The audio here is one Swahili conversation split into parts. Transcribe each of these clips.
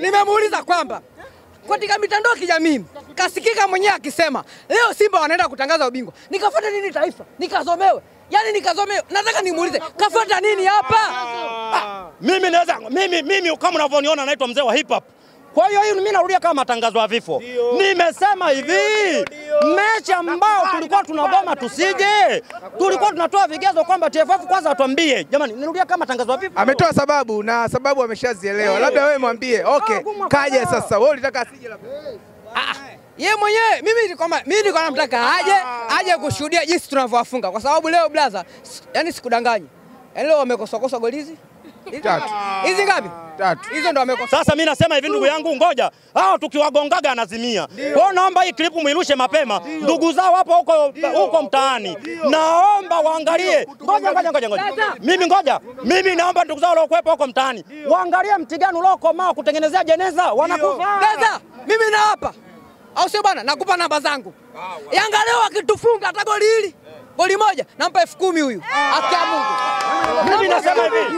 nimemuuliza kwamba katika mitandao ya kijamii kasikika mwenyewe akisema leo Simba wanaenda kutangaza ubingwa. Nikafuata nini Taifa? Nikazomewe. Yaani nikazomewe. Nataka nimuulize, kafuata nini hapa? Mimi naweza mimi kama unavyoniona naitwa mzee wa hip hop. Kwa hiyo mimi narudia kama matangazo ya vifo. Nimesema hivi, mechi ambao tulikuwa tunagoma tusije, tulikuwa tunatoa vigezo kwamba TFF kwanza atuambie. Jamani, nirudia kama matangazo ya vifo. Ametoa sababu na sababu ameshazielewa. Labda wewe mwambie, okay, kaje sasa. Wewe unataka asije labda. Yeye mwenyewe mimi nilikuwa namtaka aje kushuhudia jinsi tunavyowafunga kwa sababu leo blaza, yani sikudanganyi. Yaani leo wamekosokosa golizi. Hizi ngapi? Tatu. Hizo ndo wamekosa. Sasa mimi nasema hivi ndugu yangu ngoja. Hao tukiwagongaga anazimia. Kwao naomba hii clip muirushe mapema. Ndugu zao hapo huko mtaani. Naomba waangalie. Ngoja. Mimi naomba ndugu zao waliokuepo huko mtaani. Waangalie mtigano uliokomaa kutengenezea jeneza wanakufa. Sasa mimi na hapa. Au sio bwana? Nakupa namba zangu. Yanga leo akitufunga hata goli hili. Goli moja nampa 10,000 huyu. Akia Mungu. Mimi nasema hivi.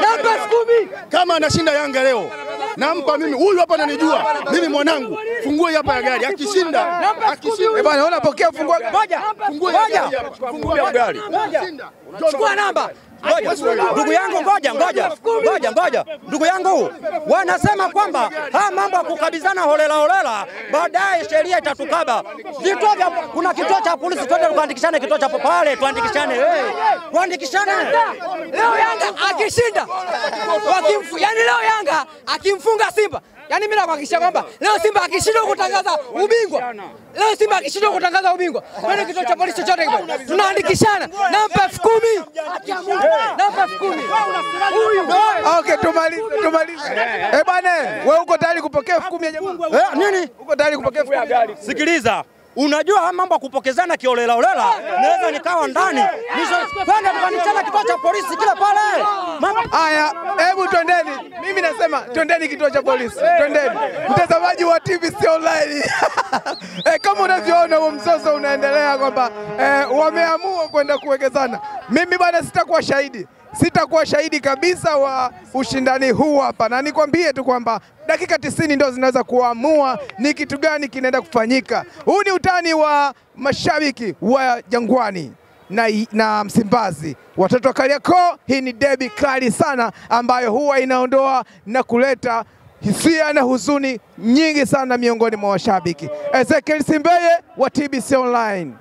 Nampa 10,000. Kama anashinda Yanga leo, nampa mimi. Huyu hapa ananijua. Mimi mwanangu. Fungue hapa ya gari. Akishinda. Eh bwana, unapokea funguo moja. Funguo ya gari. Chukua namba. Ndugu yangu ngoja. Ndugu yangu wanasema kwamba haya mambo ya kukabizana holela baadaye sheria itatukaba. Kuna kituo cha polisi twende kuandikishane kituo cha pale tuandikishane. Tuandikishane. Leo Yanga akishinda. Yaani leo Yanga akimfunga Simba. Yaani mimi nakuhakikishia kwamba leo Simba akishinda kutangaza ubingwa. Twende kituo cha polisi chote kibali. Tunaandikishana namba 10,000. Namba 10,000. Okay, tumalize. Eh bwana, wewe uko tayari kupokea 10,000 jamaa? Nini? Uko tayari kupokea 10,000? Sikiliza. Unajua mambo kupokezana kiolelaolela naweza nikawa ndani. Kwenda tukanitana kituo cha polisi kila pale. Haya, hebu twendeni. Mimi nasema twendeni kituo cha polisi. Twendeni. Mtazamaji wa TBC online. Kama unavyoona huo msoso unaendelea kwamba wameamua kwenda kuwekezana. Mimi bwana sitakuwa shahidi. Sitakuwa shahidi kabisa wa ushindani huu hapa. Na nikwambie tu kwamba dakika 90 ndio zinaweza kuamua ni kitu gani kinaenda kufanyika. Huu ni utani wa mashabiki wa Jangwani na Msimbazi. Watoto wa Kariakoo, hii ni derby kali sana ambayo huwa inaondoa na kuleta hisia na huzuni nyingi sana miongoni mwa mashabiki. Ezekiel Simbeye wa TBC Online.